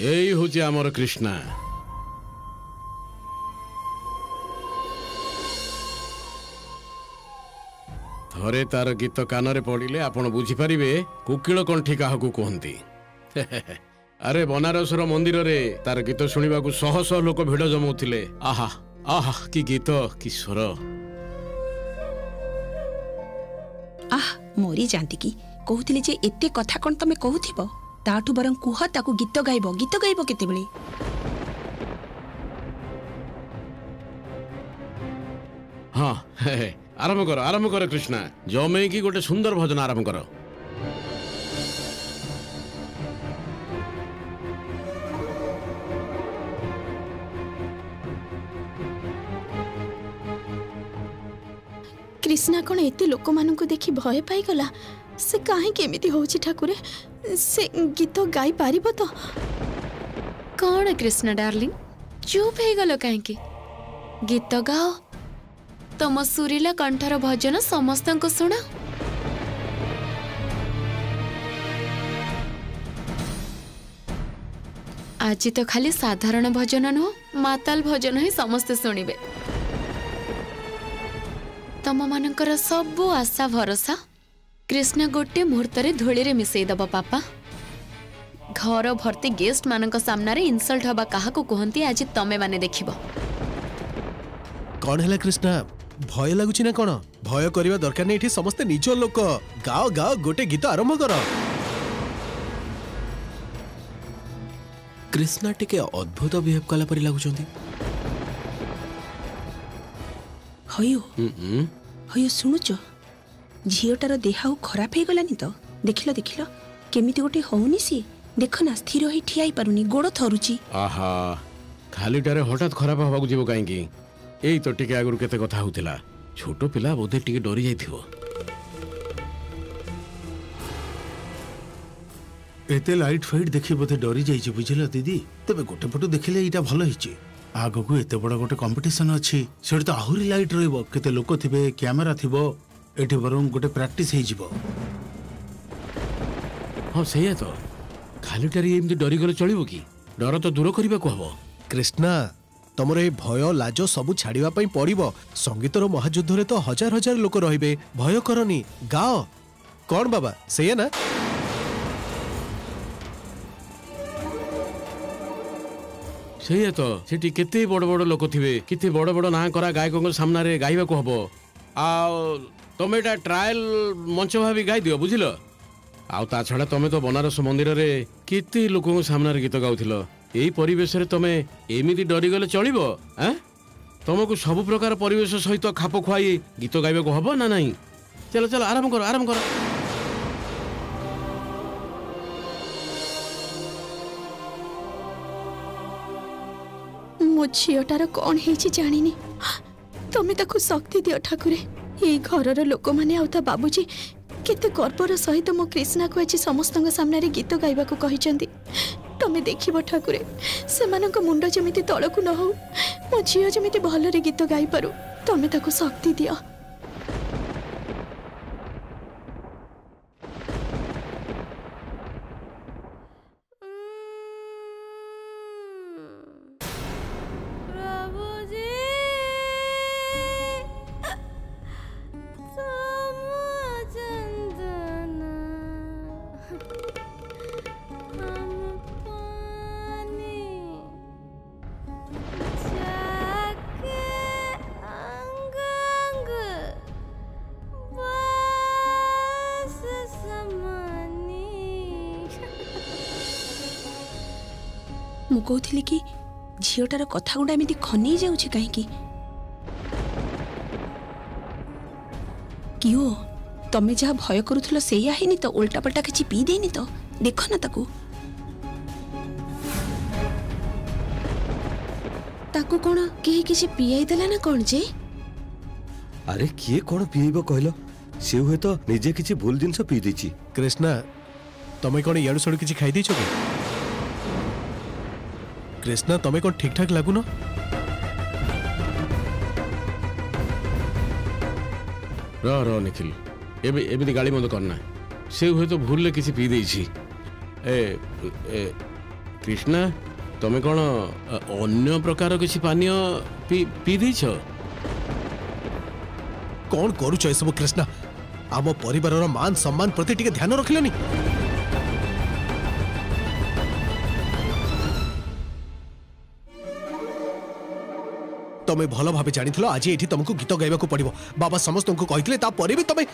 यही हूँ आमर कृष्णा। थरे तार गीत कान रे पड़िले आपण बुझीपारे कुकिल कंठी काह को कहती। अरे बनारसर मंदिर रे तार गीत शुणा को शह शह लोक भिड़ जमाउले। आहा आहा कि गीत कि स्वर। आह मोरी जानती की कहूली जे एते कथा कौन तमें कहू ताठू बरं कुह ताकू गीत गाइब केते बेले। हाँ आरंभ कर कृष्णा जमे की गोटे सुंदर भजन आरंभ कर। कृष्णा कौन एते लोक मान देखी भय पाईगला से कहीं हो ठाकुरे से गीत गाई पार तो कौन। कृष्णा डार्लिंग चुप हो गल कहीं गीत गाओ तुम सुरीला कंठर भजन समस्त को शुणा। आज तो खाली साधारण भजन नुह माताल भजन ही समस्ते शुणिबे। तम मानकर सबू आशा भरोसा कृष्णा गोटे मुहूर्त धूली रे मिसई दबा पापा। घर भर्ती गेस्ट मानक सामना रे इनसल्ट हवा काहा को कहंती आज तमे माने देखिबो। कोन हैला कृष्णा भय लागुची ना कोन भय करबा दरकार नै इठी समस्त निज लोक गाओ गाओ गोटे गीत आरंभ करो। कृष्णा टिके अद्भुत बिहेव कला परि लागुचंती। हयो हयो सुनुचो झीटार देह खराब हो गलानी तो देखिल देखिल केमी गोटे होनी सी देखना स्थिर हो ठिया पारुनी गोड़ थरुची। आहा खालीटार हठात खराब हवा जीव कहीं यही तो टे आगुरी के कथा होता छोट पिला बोधे टे डरी जाते लाइट फाइट देखिए बोधे डरी जाइए बुझल दीदी तेज गोटे पटु देखिले यहाँ भल हो आग को एत बड़ गोटे कंपिटिशन अच्छी से तो आहरी लाइट रते लोक थे क्यमेरा थी एठी बरम गोटे प्रैक्टिस हो जीवो। हाँ सही तो खालीटारे एमती डरीगले चलो कि डर तो दूर करने को हम। कृष्णा तुमर ये भय लाज सब छाड़ापी पड़ो संगीतर महायुद्ध तो हजार हजार लोक रे भय करनी गाओ कौन बाबा सही ना। सही तो सीटी केते बड़ बड़ लोक थे कितने बड़ बड़ ना करा गायकों सामना रे गाइबा को हम आ तुम्हें तो ट्रायल मंच भाव गाई दियो बुझल आ छड़ा तुम्हें तो बनारस मंदिर रे कितने लोक सामना रे गीत गाउल यही परिवेश तुम्हें एमती डरीगले चलो। हाँ तुमको सब प्रकार परिवेश सहित तो खाप खुआई गीत गाइबा को हम ना नहीं। चलो चलो आराम करो आराम करो। मो झीटार कौन है जानी तुम्हें तो शक्ति दियो ठाकुरे ये घर लोक मैंने आता बाबूजी केते गर्वर सहित मो कृष्णा को आज समस्त सामने रे गीत गाइबा को तुम्हें देखिबो ठाकुरे से मुंड जमी तलकू न हो मो झील जमी भल गीत गाई पारू तुम्हें ताको शक्ति दियो। कहली कि झीटार कथा गुड़ा एमती खन जा किओ तमें जहाँ भय करूल से ही तो उल्टा पल्टा किसी पी देनी तो देखना ताकू कौन कहीं किसी पीआई देला ना कौन जे। अरे किए कौन पीब कहल सी हे तो निजे किसी भूल जिनस पी दे। कृष्णा तमें कौन इाड़ू साड़ू कि खाई देच कृष्णा तुम्हें कौन ठीक ठाक लगुन र निखिल एबे एबे गाली मत करना से हुए तो भूल ले किसी पी दे। कृष्णा तुम्हें कौन अन्य प्रकार किसी पानी पी देछ कौन करूछ ए सब कृष्णा आम परिवार मान सम्मान प्रति टिके ध्यान रखिलनी तमे भल भाव जानिथिलो आज एठी तुमको गीत गाइबाकू पड़िबो बाबा समस्त को कहितले ता परे भी तमे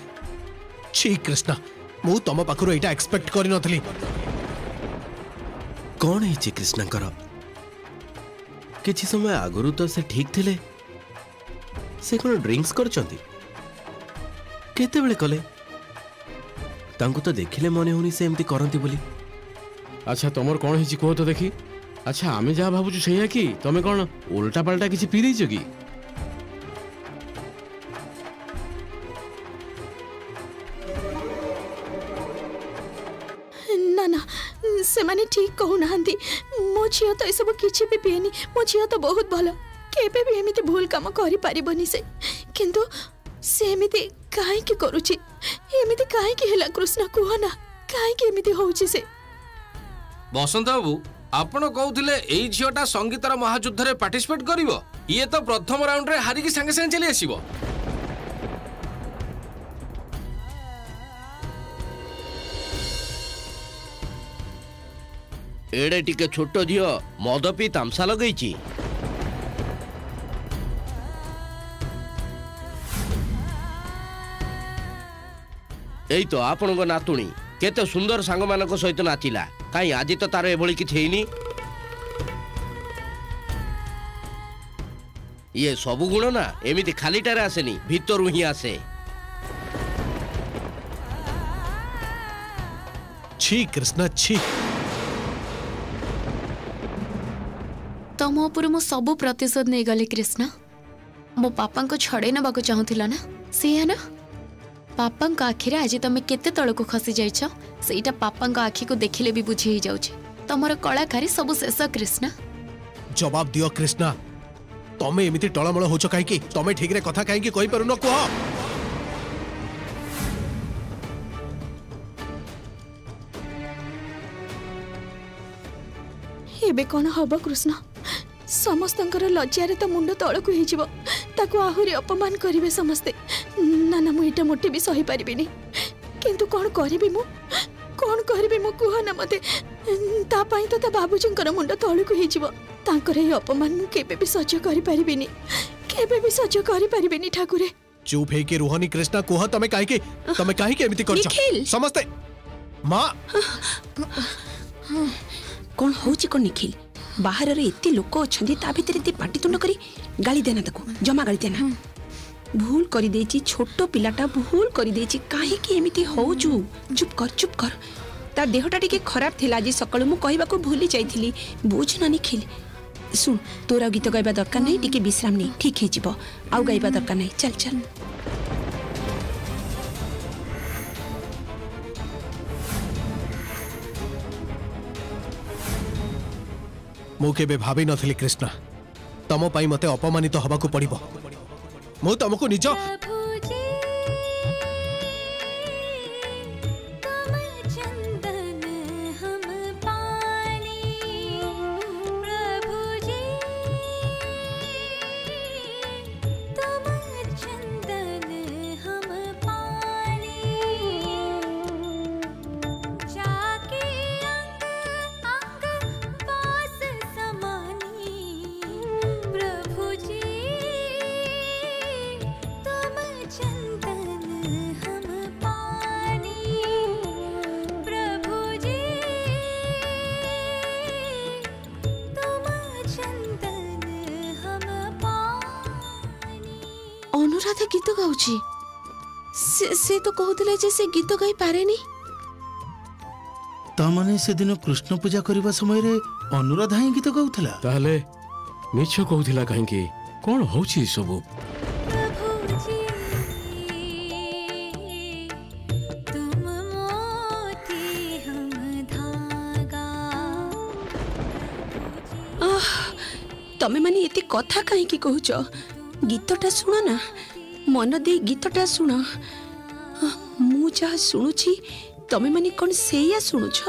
छी कृष्णा मु तुम पाखरो एटा एक्सपेक्ट करि नथली कोन हे छी कृष्णा कर किछि समय आगुरु तो से ठीक थिले से कोन ड्रिंक्स करचंती केते बेले कले तांको तो देखिले मने होनी से एम्ति करंती बोली अच्छा तमर कोन हे छी को तो देखि अच्छा आम जहाँ भावुँ से कि तुम्हें कौन उल्टा पाल्टा किसी पी देच कि ना ना से माने ठीक कहूना मो झी तो यू किसी भी पीएनि मो झी तो बहुत भल के भूल कम कर से किंतु सेमती कहीं करुच्ची एमती कहीं कृष्णा कहना कहीं हूँ से बसंत बाबू आपन कहते यही झीटा संगीतर महायुद्ध में पार्टिसिपेट करिवो ये तो प्रथम राउंड रे हारिकी सांगे सांगे चली आसीबो एड़े टिके छोट झीओ मद पी तामसा लगेची एई तो आपन को नातुणी केते सुंदर सांग मान को सहित नाचिला कहीं आज तो तार एभली कि ये सबु गुण ना एमती खालीटार आसेनी भीतर ही आसे छी कृष्णा छी तुम उपर मो सबु प्रतिशोध नहीं गली कृष्णा मो पापा को छड़े ना चाहूला ना सी है ना पापा आखिरे आज तुम केते तलको खसी जाटा पापा आखि को देखिले भी बुझे तमर कलाकारी सब शेष कृष्णा जवाब दियो कृष्णा तमे एमिति टळमळ होचो काईकी तमे ठीक रे कथा काईकी कहि परुनो को एबे कोन हबो कृष्णा समस्तंकर लज्जा रे तो मुंड तळको हे जिवो ताको आहुरी अपमान करिवे समस्ते ना ना मुझे मोटे भी सही पारिनी किंतु कौन करी मु कहना मत तो बाबूजी मुंड तौलू होकर ये अपमान मुझे सह्य कर सह्य कर ठाकुरे चुप है रुहनी कृष्णा कह तमें कहीं समस्ते माँ कौन हो निखिल बाहर रे एत लोक अच्छा पाटितुंड कर गाली देना जमा गाली देना भूल करी देची छोट पिलाटा भूल करी देची काहे कि एमिति होजू चुप कर तार देहटा टिके खराब थिला आज सकाळु मु कहिबा को भूली जाईथिली बुझ ना निखिल सुन तोरा गीत गाइबा दरकार नहीं टिके विश्राम नहीं ठीक हे जिवो आउ गाइबा दरकार नहीं चल चल मु केबे भाबी नथिली कृष्णा तमो पाई मते अपमानित हबा को पड़िबो मो तुमको निज अनुराधा गीत गाउची से तो कहूले जे से गीत गाई पारे नी तमने से दिन कृष्ण पूजा करबा समय रे अनुराधा ही गीत गाउथला ताले मिछ कहूला काहे की कोन होची सब तमे माने एते कथा काहे की कहूचो गीतटा शुण ना मन दे गीतटा शुण मु जहा शुणुची तमें माने कौन से या शुणुछ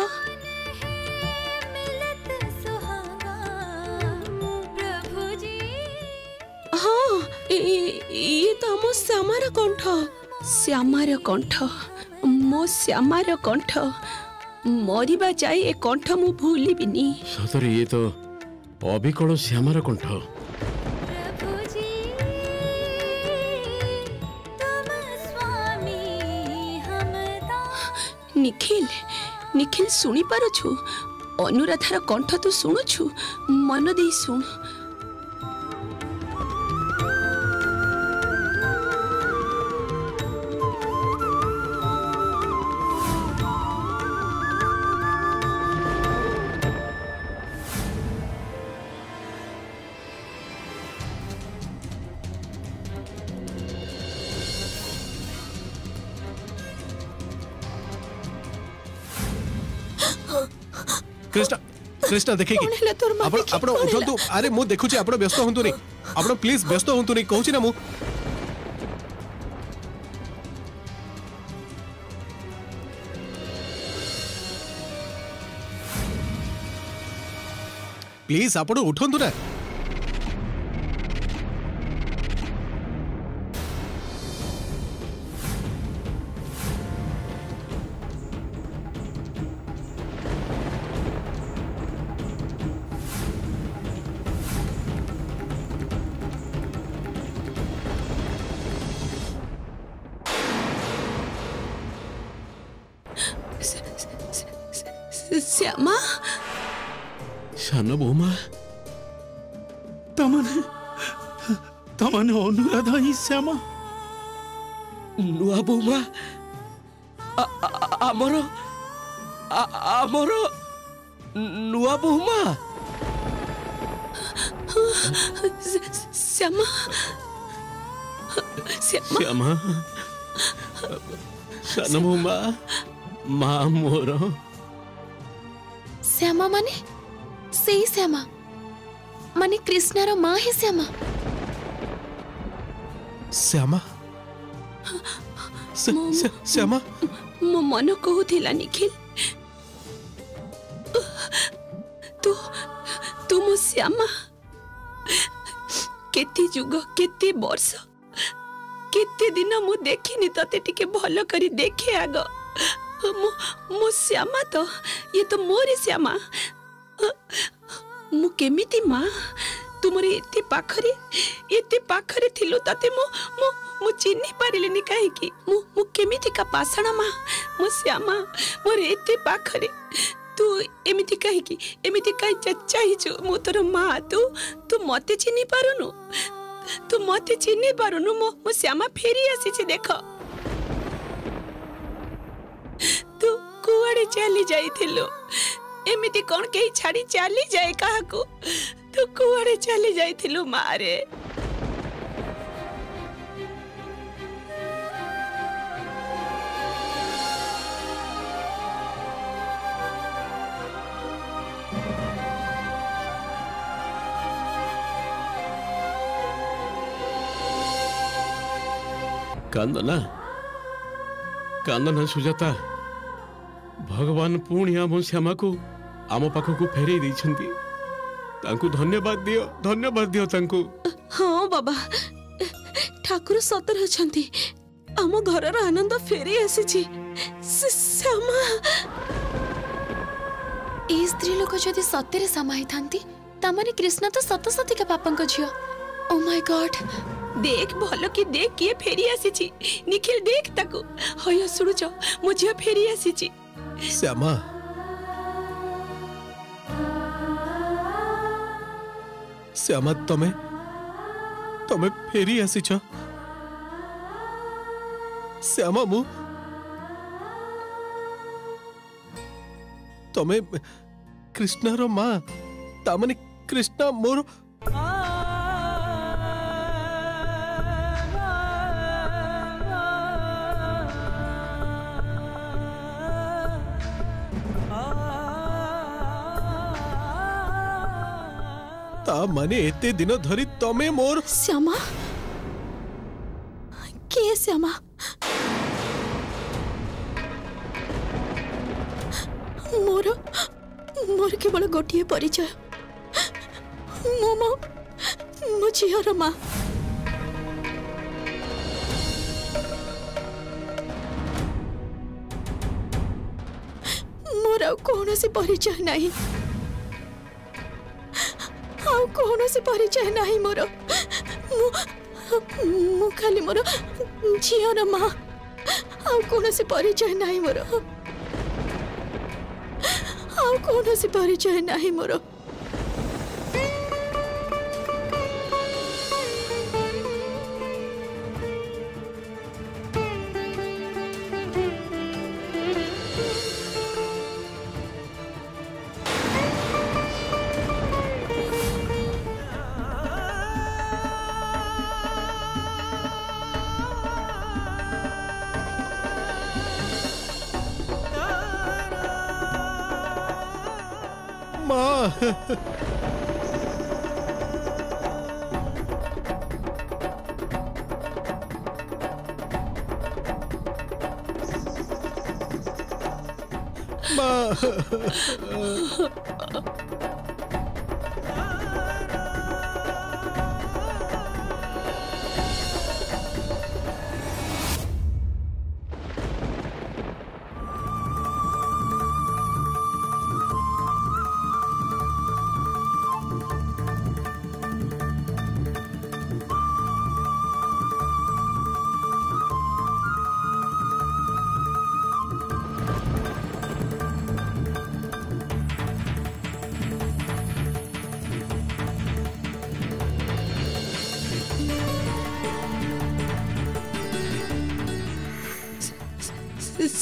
ये तो हम श्यामार कंठ मो श्यामार कंठ मरिबा जाए ए कंठ मु भूली बिनी सतरे ये तो अबिकल श्यामार कंठ निखिल निखिल सुनी पारछु अनुराधार कंठ तू शुणुछु मन दे शुण कृष्णा कृष्णा देखेगी आपण उठंतु अरे मु देखुची आपण व्यस्त होंतुनी आपण प्लीज व्यस्त होंतुनी कहूची ना मु प्लीज आपण उठंतु ना श्यामा सान बोमा अनुराधा ही श्यामा नुआ बोमा आमर नुआ बोमा श्यामा श्यामा सान बोमा माँ मोर श्यामा माने सही श्यामा माने कृष्णार माँ है श्यामा श्यामा श्यामा मो मन कहूला निखिल तू तू मो श्यामा केते जुग केते वर्ष केते दिन मु देखिनी तते टिके भल करी देखे आग मो श्यामा तो ये तो मोरी श्यामा मु केमिति माँ तुमरे एते पाखरे थिलु ताते मो मो मु चिन्हि पारिलेनी काहे कि मु केमिति का पाषाण माँ मो श्यामा मोरे एते पाखरे तू एमिति काहे कि एमिति काई चाहीचु मु तोर माँ तू तू मते चिन्हि पारुनु मो श्यामा फेरी आसीछि देख कुआड़े चली जाई थिलो एमिति कोन केही छाड़ी चली जाए काहा को तू कुआड़े चली जाई थिलो मारे कांदना सुजाता भगवान पुणी आम श्यामा को आम पाखक फेरई देछंती तांकू धन्यवाद दियो तांकू हाँ बाबा ठाकुर सतर अछंती आम घर रा आनंद फेरई आसीछि श्यामा ए स्त्री लोक जदि सतरे समाई थांती तामाने कृष्ण तो सत सतिका पापंक झियो ओ माय गॉड देख भलो कि देख किए फेरी आसीछि निखिल देख ताकू होय सुनुचो मो झियो फेरी आसीछि श्यामा श्यामा तमे तमे फेरी आसीछ श्यामा मु तमे कृष्णार माँ तामने कृष्णा मोर माने एते दिन धरी तमे मोर श्यामा के श्यामा मोर मोर केवल गोटे परिचय मो झीर माँ मोर आसी परिचय ना आसी परिचय ना मोर मु खाली मोर झीर माँ आसी परिचय ना मोर आसी परिचय ना मोर।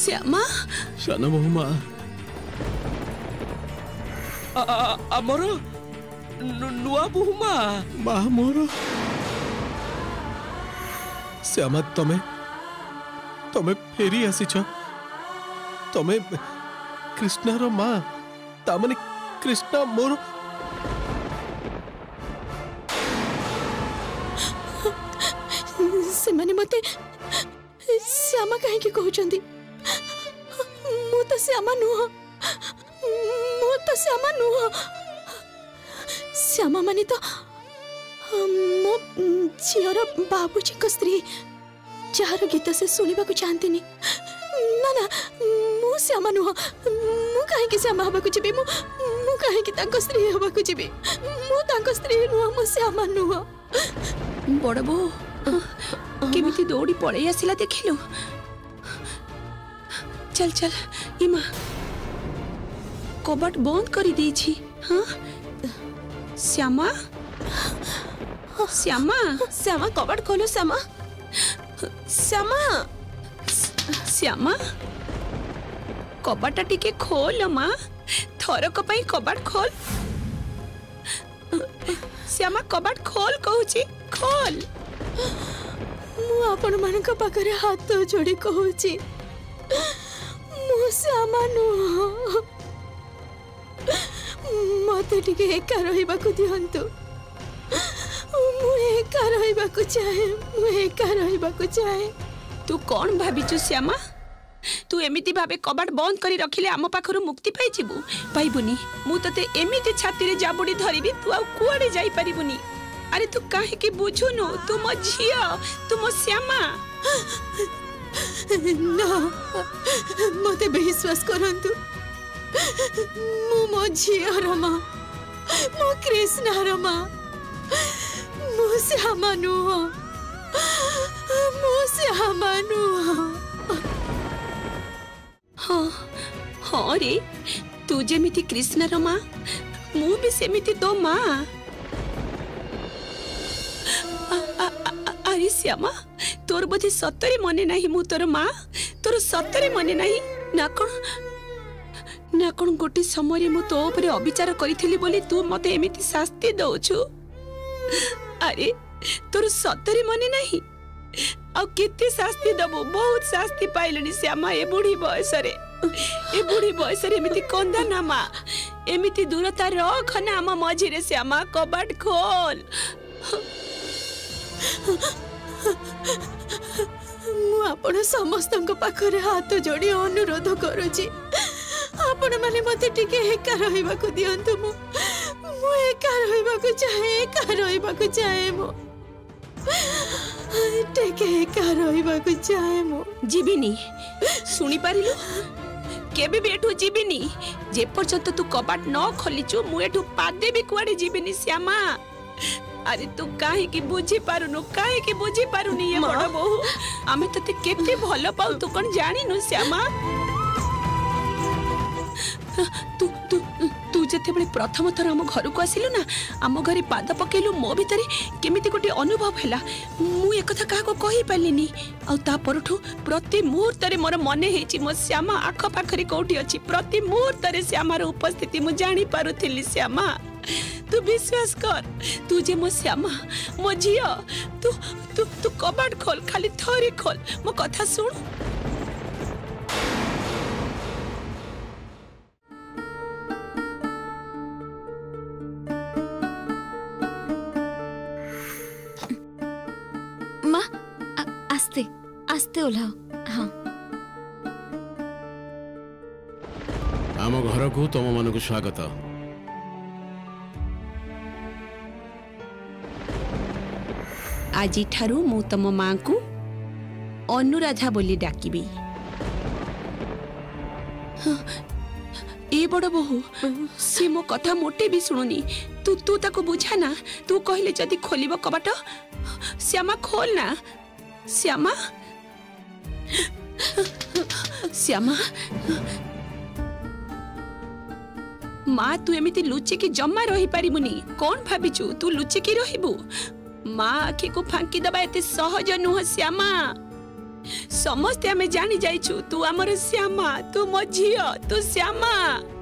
श्यामा श्यामा बहुमा मोर नुआ बहुमा मा मोर श्यामा तमे तमे फेरी आसीछ तमे कृष्णा रो मां ता माने कृष्णा मोर से माने मते श्यामा काहे के कहू चंदी श्यामा नुह श्यामा माने तो मो झीर बाबूजी स्त्री जार गीत से सुनिबाकु चाहती ना ना मु श्यामा नुह मु काहे श्यामा हबाकु जीवी मु काहे स्त्री हबाकु जीवी मु स्त्री नुह मो श्यामा नुह बड़ बो केमिति दौड़ी पळै आसिला देखिलु चल चल इमा कबाट बंद कर दी छी। हाँ श्यामा श्यामा श्यामा कबाट खोलो श्यामा श्यामा श्यामा कबाटा टिके खोल माँ थरक पाई कबाट खोल श्यामा कबाट खोल कहूची खोल मु आपण मानक पाखरे हाथ जोड़ी कहूची मो श्यामा नुह मते टिके एका रहिबाकु दियंतु मु एका रहिबाकु चाहे तू कौन भाबिचु श्यामा तू एमिति भाबे कबाट बंद करी रखिले आम पाखरु मुक्ति पाइजिबु पाइबुनी मु तते एमिति छाती रे जाबुडी धरिबी तू आ कुआडे जाई परिबुनी अरे तू काहे के बुझुनो तू मो झियो तू मो श्यामा ना मते विश्वास करंतु मु मो झिया रमा मो कृष्णा रमा मो श्यामा नुह मो श्यामा नुह। हाँ हाँ रे तू जेमिति कृष्णा रमा मु भी सेमिति तो माँ अरे श्यामा तोर बोधे सतरे मने नहीं मु तोर माँ तोर सतरे मने नहीं ना कौन ना कौन गोटे समय मु तो ऊपर अविचार करी बोली तू मते एमिति शास्ति दउछु अरे तोर सतरे मने नहीं आ केते शास्ति दबो बहुत शास्ति पाइलनी श्यामा ए बूढ़ी बयस रे एमिति कोंदा ना मा एमिति दूरता रख ना आम मझी रे श्यामा कबाट खोल मु आपण समस्तन को पाखरे हाथ जोड़ी अनुरोध करूची आपण माने मते टिके एका रहिबाकु दियंतु मु एका रहिबाकु चाहे मु टिके एका रहिबाकु चाहे मु जीविनी सुनी पारिलु केबे भी एठू जीबिनी जे पर्यंत तू कबाट न खोलिचो मु एठू पादे भी कुआडे जीबिनी श्यामा। अरे तू काहे की बुझी पारुनु, काहे की बुझी पारुनी ये बड़ बहु आमे तते केते भलो पाउ तू कोन जानिनु श्यामा। तू तू तू जते बले प्रथम थर हम घर को आसिलु ना, हम घरे पाद पकेलु मो भितरे केमिति गोटे अनुभव हैला मु एक कथा का को कहि पालिनी। आ ता परठो प्रति मुहूर्त रे मोर मने हेची मो श्यामा आखो पाखरी कोठी अछि, प्रति मुहूर्त रे श्यामा रो उपस्थिति मु जानि पारुथिली श्यामा। तू विश्वास कर तू जे मो श्यामा मो जियो, तू तू तू कबाट खोल, खाली थोड़ी खोल, मो कथा सुन। आस्ते ओलाओ। हाँ आम घर को तुम मान को स्वागत। आज ठारू मु तुम मां को अनुराधा बोली डाकिबी। ए बड़ बहु से मो कथा मोटे भी सुनुनी, तू तू ताको बुझा ना, तू कहले जदी खोलिबो कबाट श्यामा खोल ना श्यामा। श्यामा माँ तू एमती लुचिकी जम्मा रही पारिबुनी, कौन भाविचु तू लुचिकी रहिबु? माँ आखि को फांकी दबा एते सहज नुह श्यामा, समस्ते आमे जानी जाइछु तू आमर श्यामा, तू मो झियो, तू श्यामा।